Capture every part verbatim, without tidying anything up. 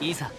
いざ。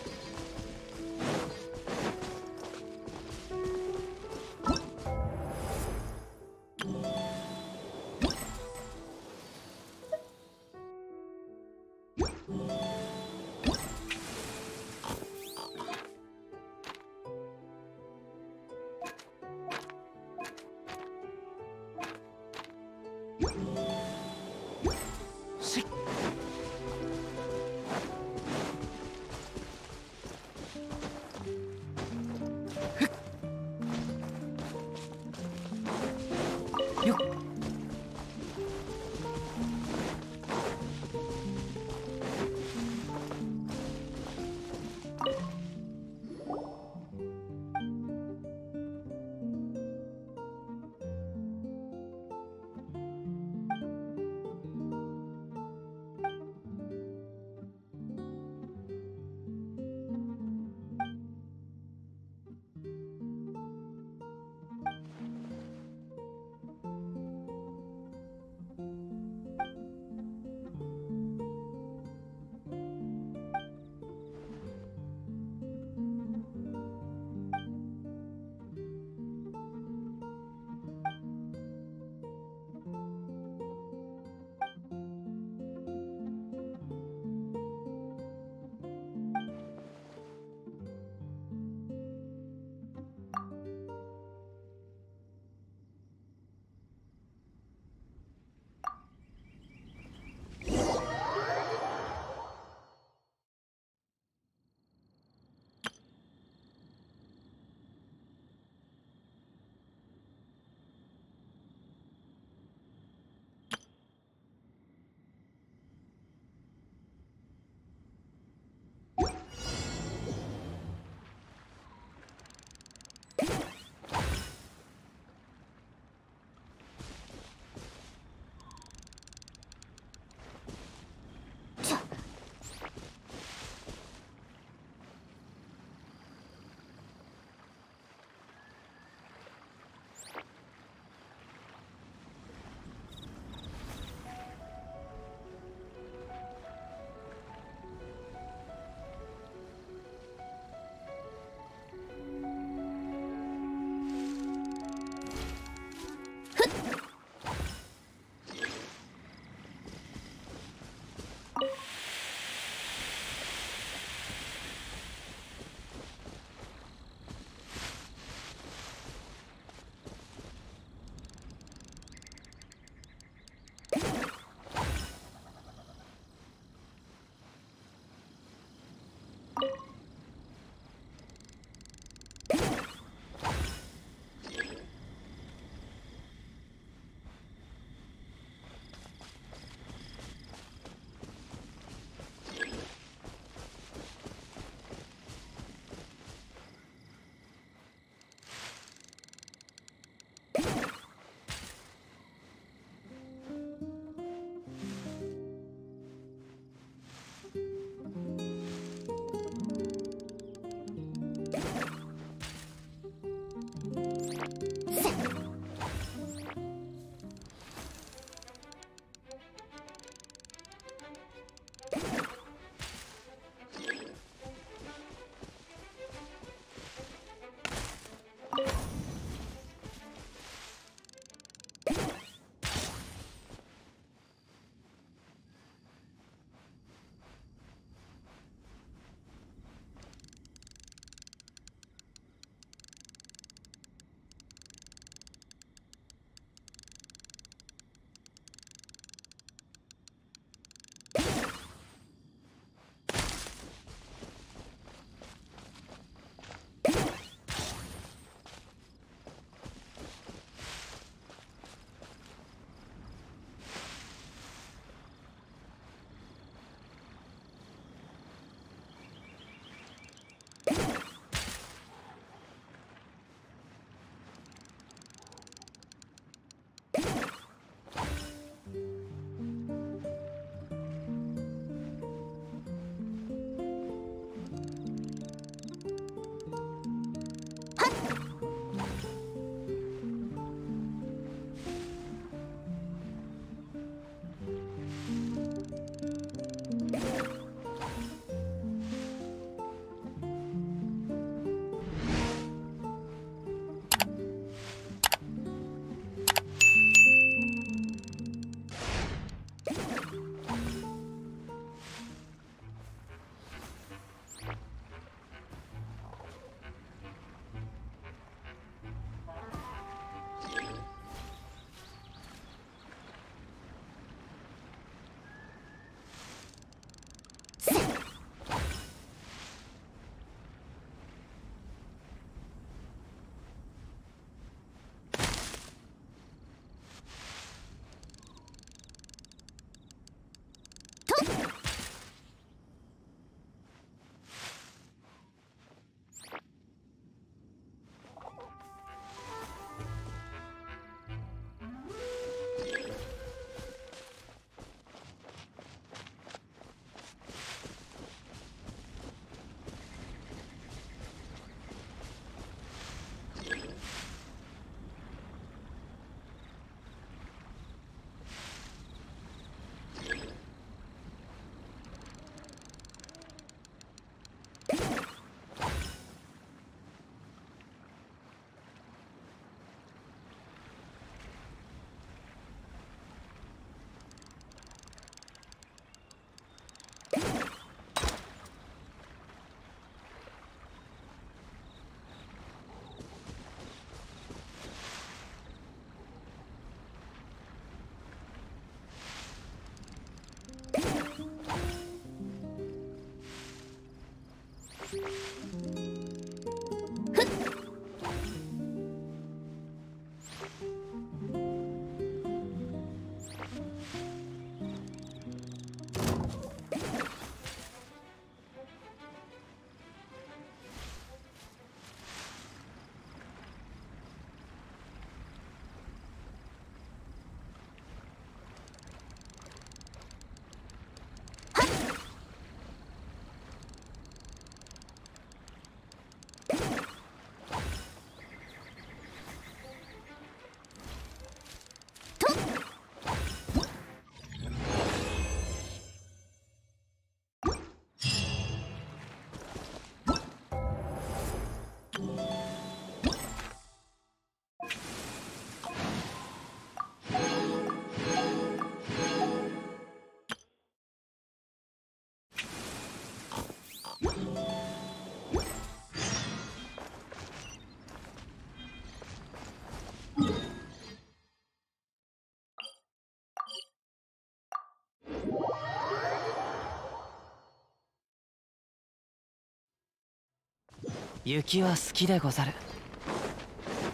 雪は好きでござる。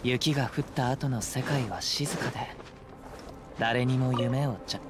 雪が降った後の世界は静かで、誰にも夢をちゃ。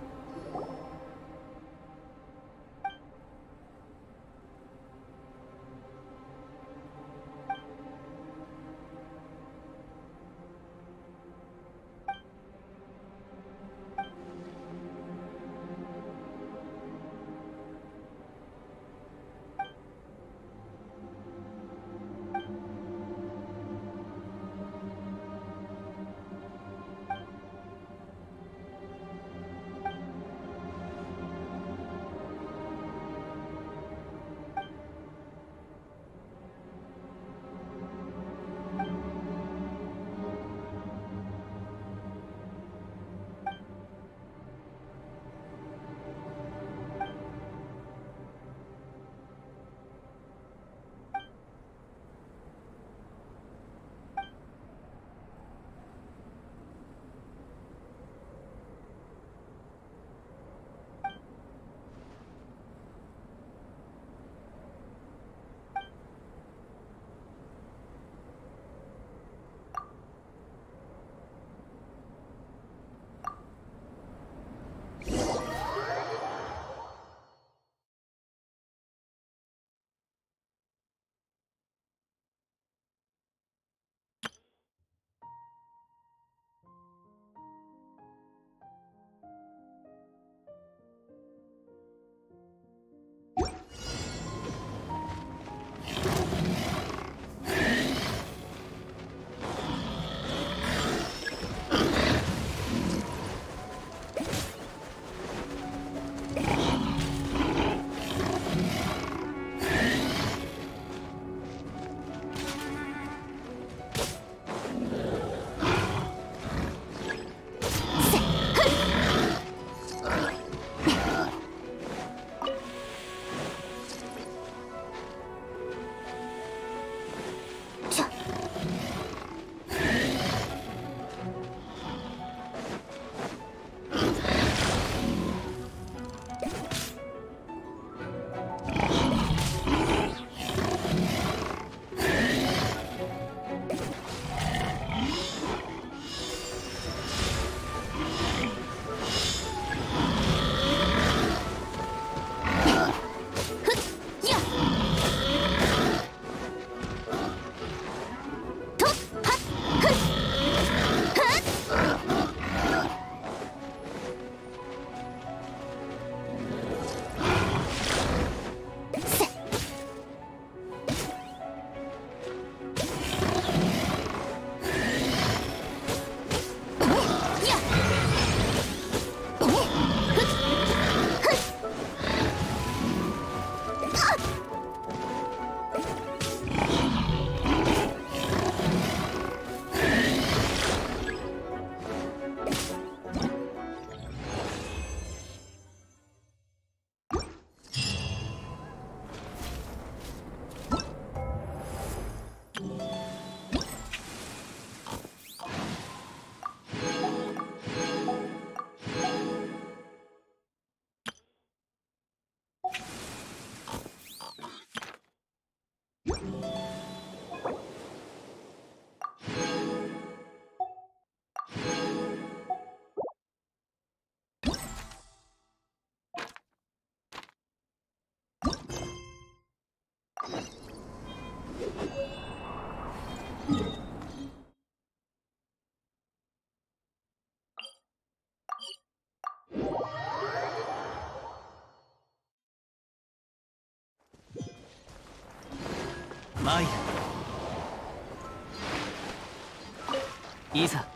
参る。いざ。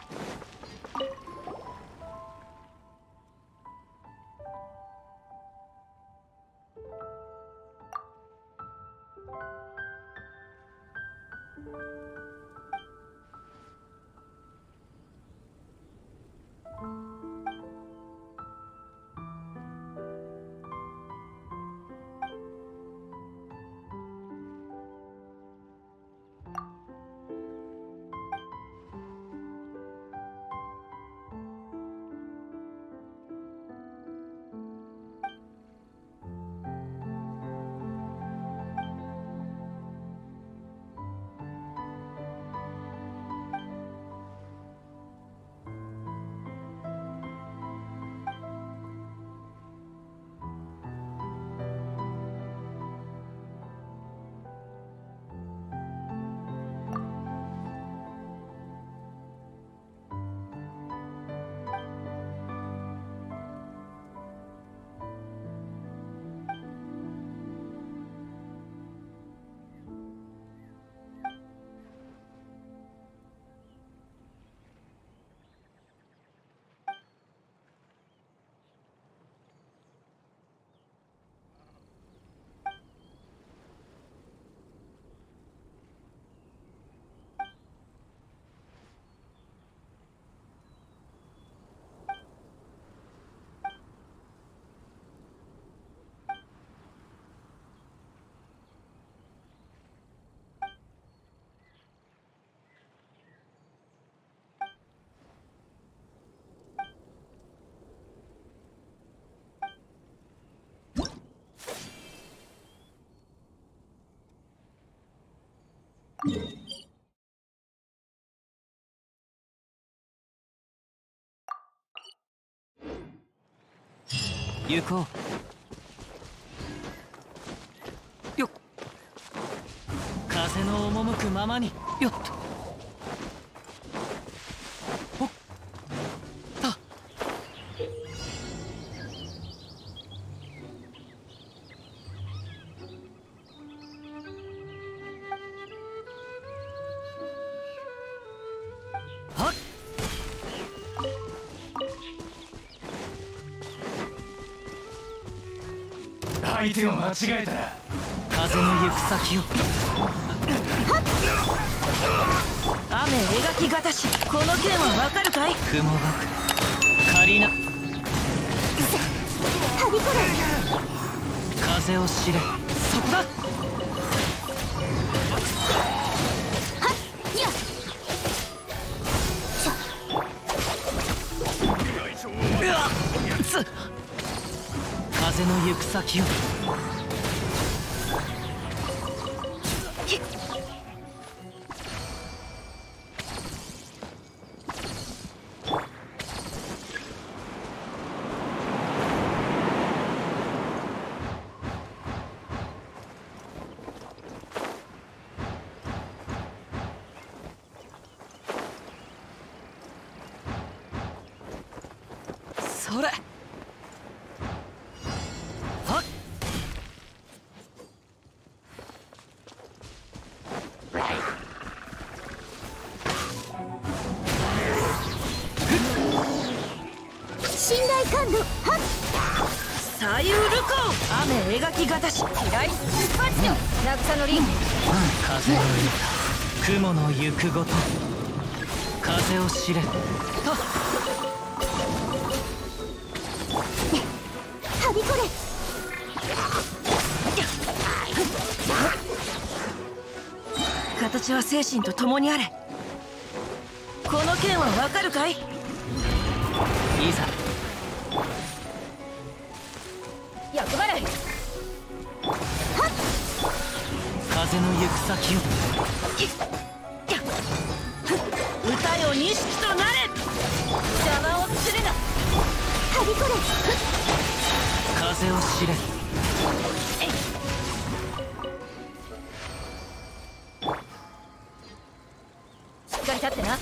行こう。よっ。風の赴くままによっと。 相手を間違えたら風の行く先を雨描きがたし、この件はわかるかい。雲爆カリナ風を知れ、そこだ。風の行く先を。 それ。 雲の行くごと風を知れ。はびこれ。形は精神と共にあれ。この件はわかるかい。いざ役払い。風の行く先を。 歌よ錦となれ。邪魔をするな。はびこれ。風を知れ。しっかり立ってな。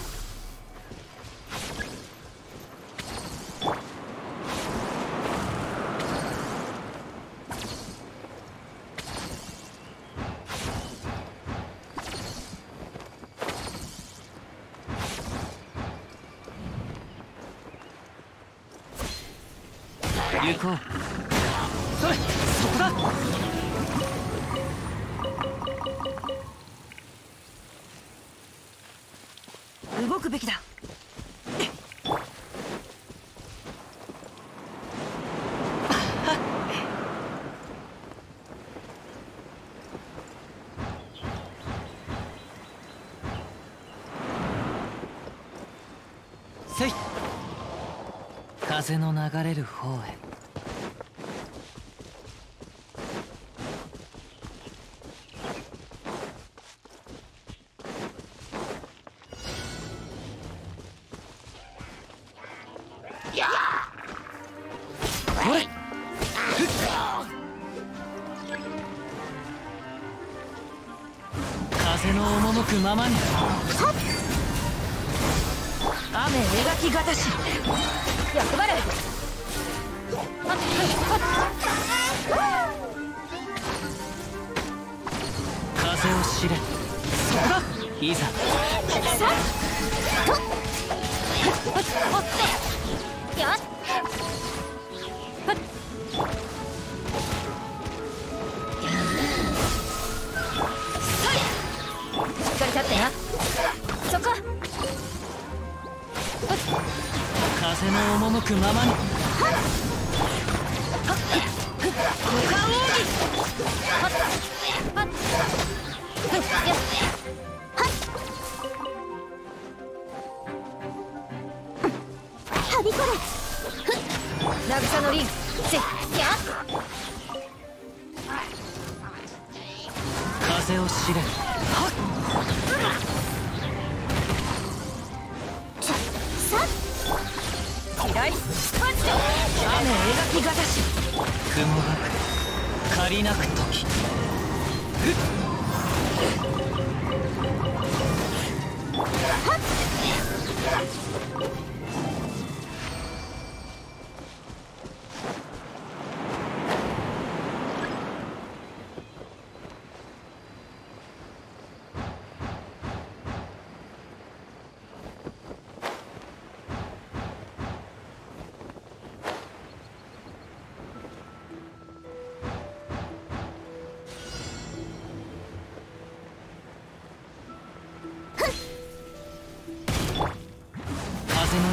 行こう。それ、そこだ。動くべきだ。せい。風の流れる方へ。 風の赴くままに雨描きがたし、役払い。風を知れ、そこだ。いざよっ。 そこ。風の赴くままにはびこれ。渚の凛、風を知れ。雨描きがたし雲なく借りなく時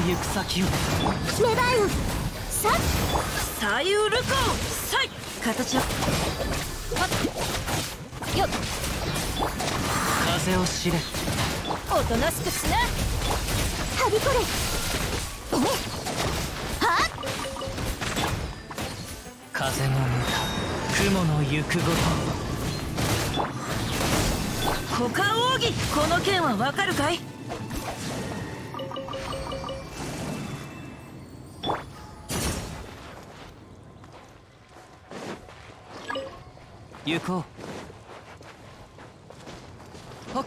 行く先をメダイウササイウルコサイ形をよっ風を知れおとなしくしなはびこれはっ風の無駄雲の行くごと他奥義この剣はわかるかい行こう。はっ。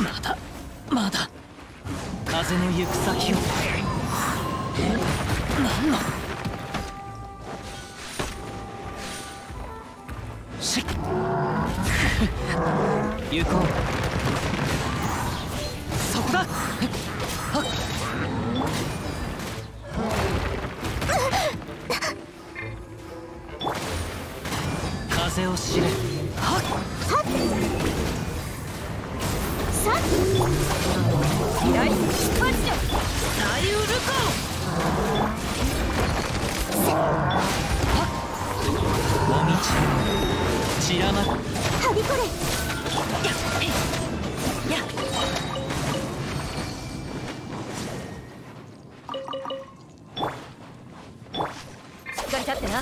まだ。まだ風の行く先を何のしっ行こうそこだは風を知れはっさっ左出発じゃ左右ルコーもみち散らまはびこれやっやっしっかり立ってな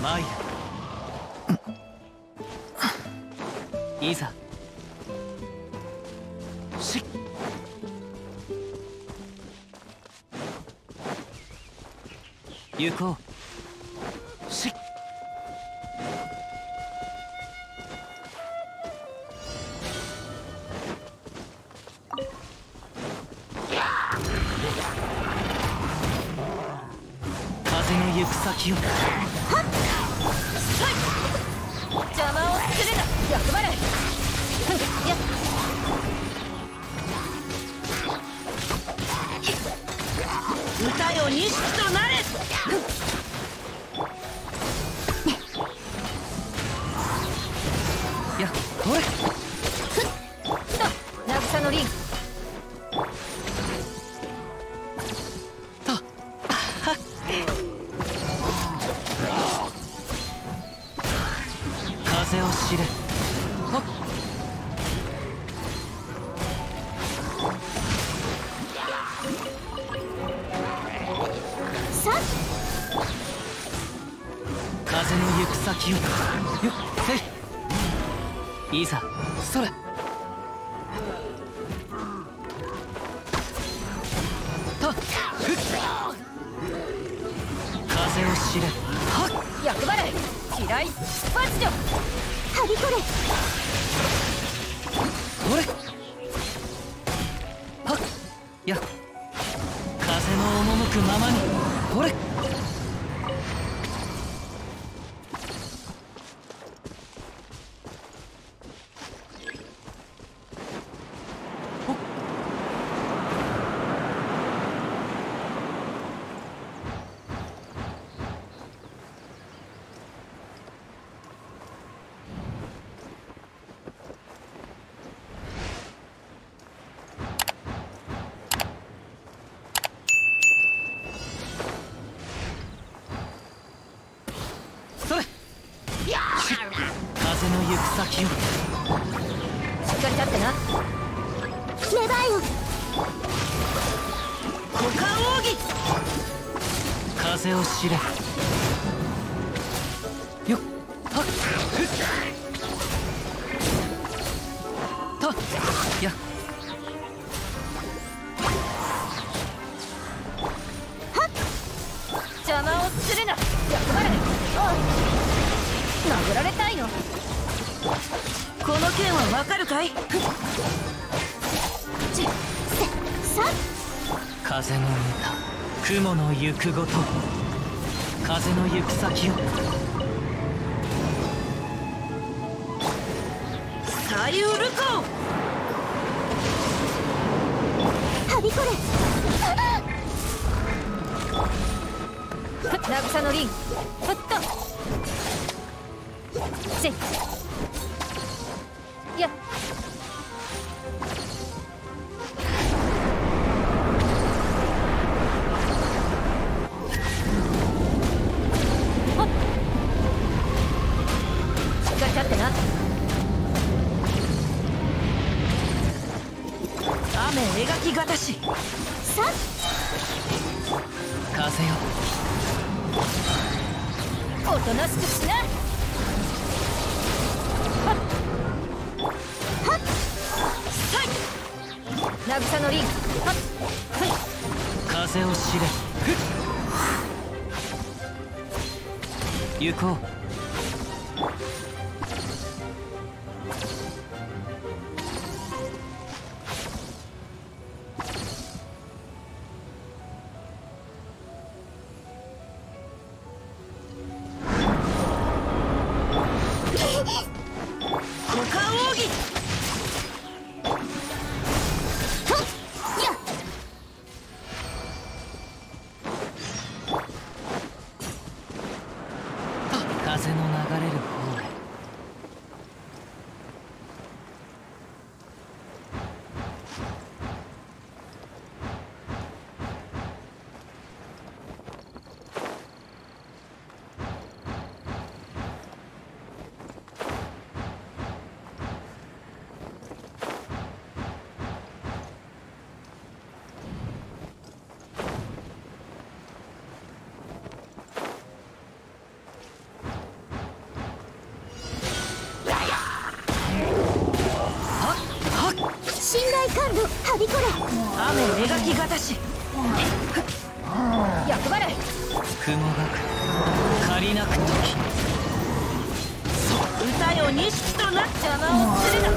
マイヤいざし行こうし風の行く先を邪魔をするな欲張れや歌よ錦となれやっほれと渚のリンとはっ風を知れはさ風の行く先をよっせいいざそれとふっ知れ。厄払い地雷出発じゃ。はりこれこれはっや風の赴くままにこれよっはっとやっはっ邪魔をするな。やっぱり殴られたいの。この件はわかるかい。ちさ風の歌雲の行くごと風の行く先をサイウルコはびこれ渚の凛ふっとぜやっ行こう。はびこれ雨を描きがたし厄払い雲が借りなくとき歌よ錦となっ邪魔をするな。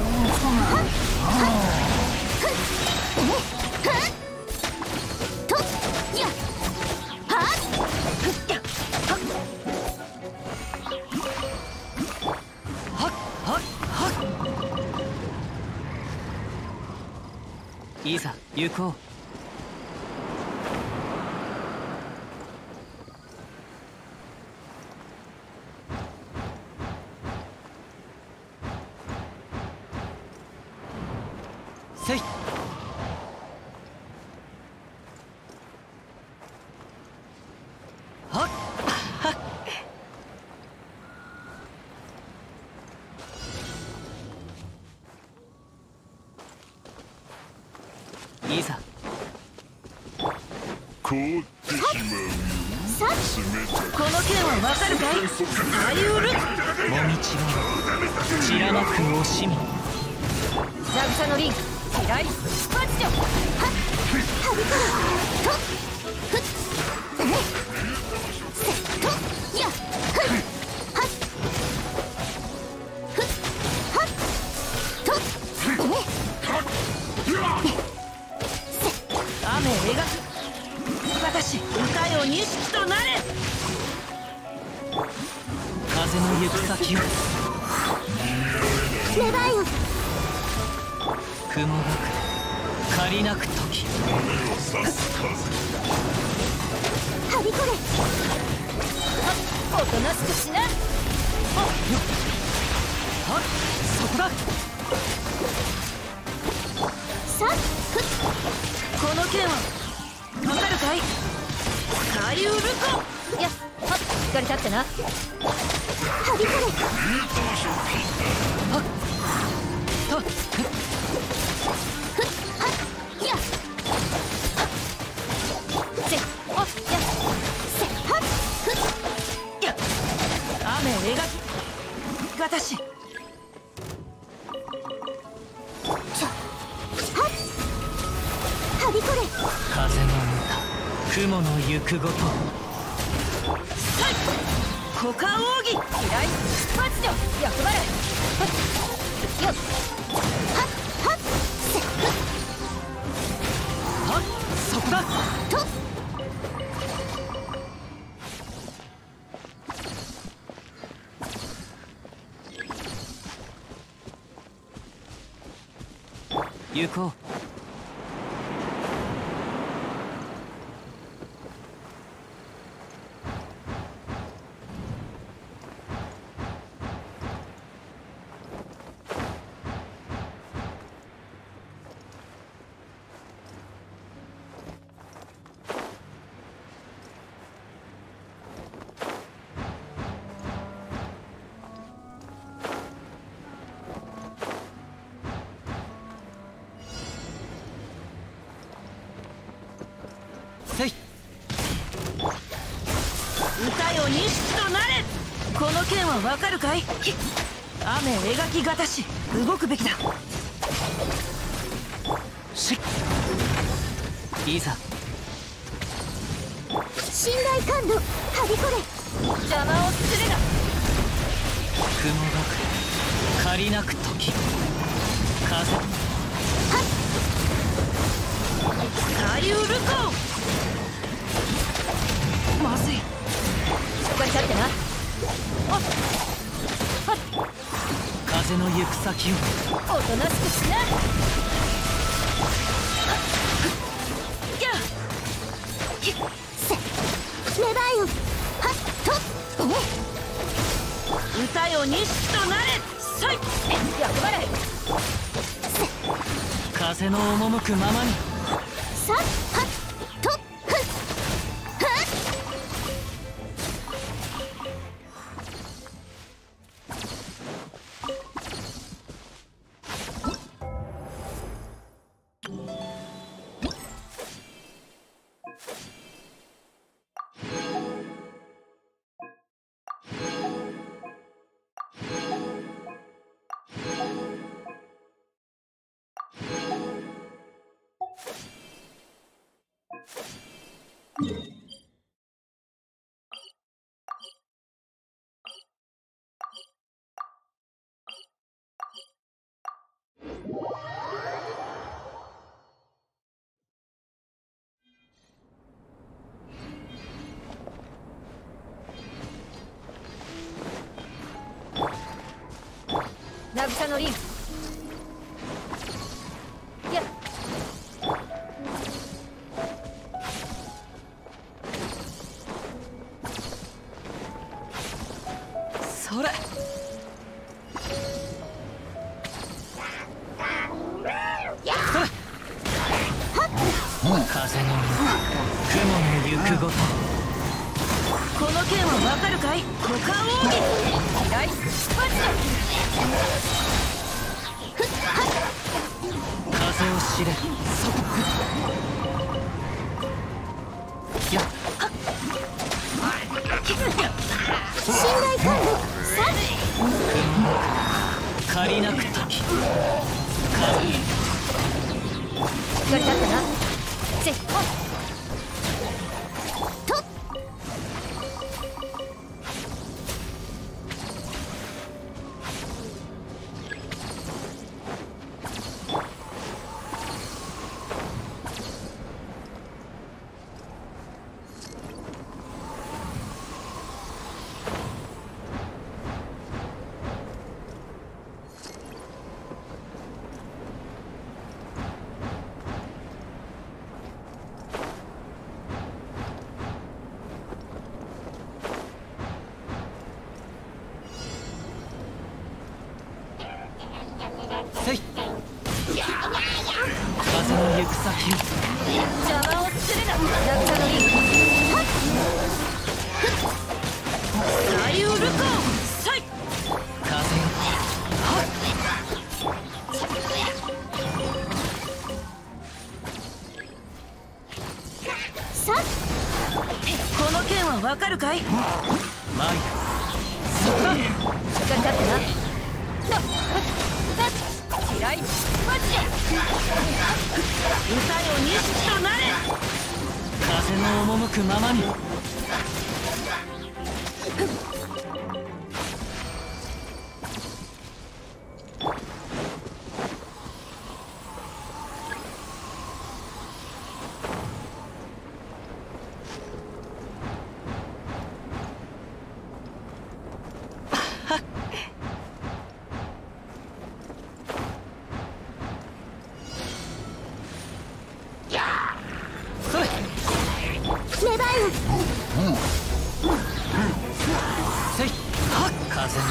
いざ行こう。せいはっはっいざこの件はわかるかい。サイウルもみちが散らなく惜しみ渚の凛地雷出発じゃ。はっはびこらとふっえっせっと描く。私、歌よ錦となれ。風の行く先を願いを雲なく借りなく時はびこれ。おとなしくしな。あっあっそこだ。さっこの剣はわかるかい。使いうるぞ。いやはっしっかり立ってな。はびこれ。はっはっはっやっ私はびこれ。風の雲の行くごと股間奥義依頼出発よ。役割はっはっはっそこだと。行こう。わかるかい。雨描きがたし動くべきだ。しいざ信頼感度はびこれ。邪魔をするな。雲がく借りなく時風はっ使いうるぞ。まずい。しっかり立ってな。あっあっ風の行く先をおとなしくしな。やっひっせねばいよ。はっとお歌よ錦となれ。そいやばれ。風の赴くままにさっはっ渚のリンク。いやそれ風の雲の行くごと。この剣はわかるかい。股間奥義左出発。風を知れ。そこやっはっ信頼感度さん借りなく時風にやったってな。絶対行く先邪魔をするな。仲のいい左右ルカオサイ風よ。さこの件はわかるかい。マイクかかってな嫌いマジで歌よ錦となれ。風の赴くままに風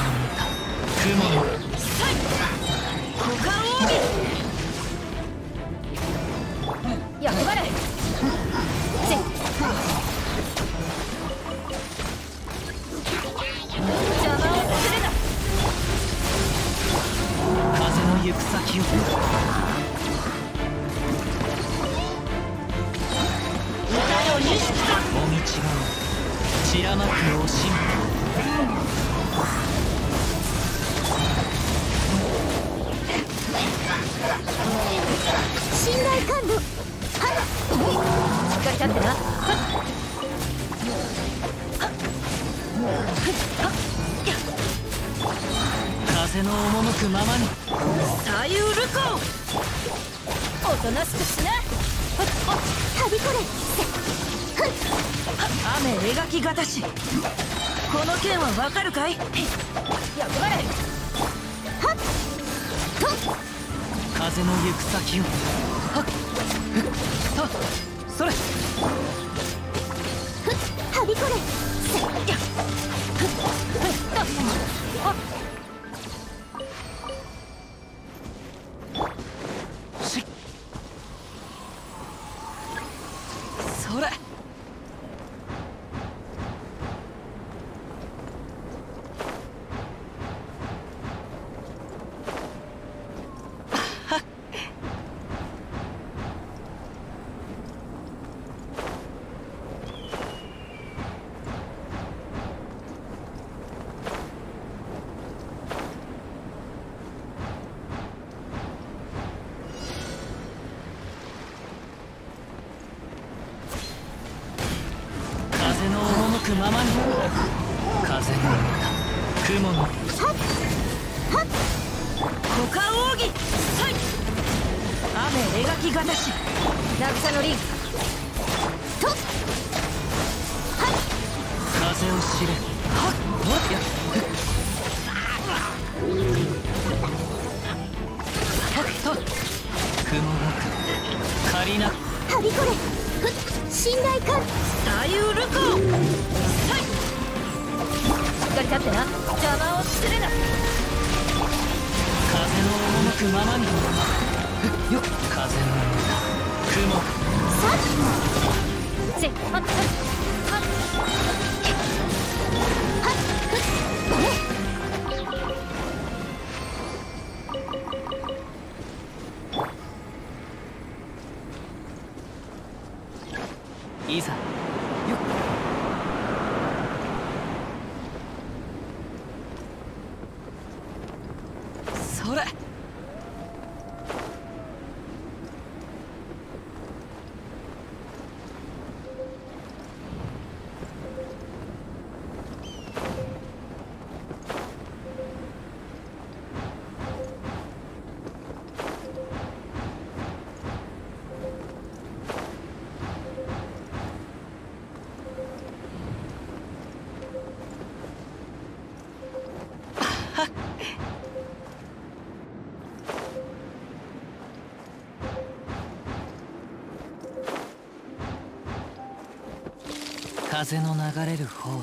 の流れる方へ。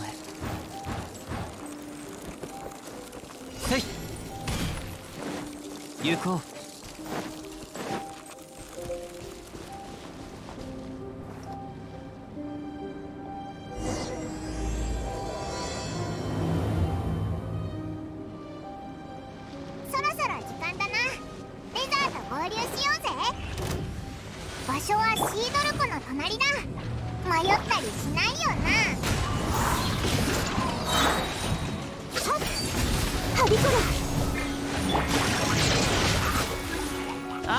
せい行こう。合流しようぜ。場所はシードル湖の隣だ。迷ったりしないよな。さっ旅から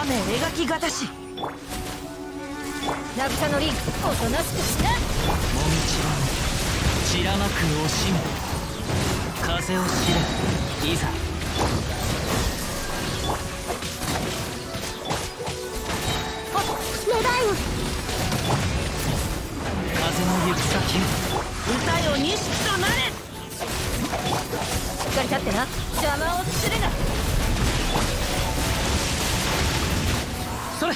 雨描きがたし、渚のリンおとなしくしな。もみちは散らまく惜しむ風を知れ。いざ風の行く先へ、歌よ錦となれ。しっかり立ってな、邪魔をするな。それ！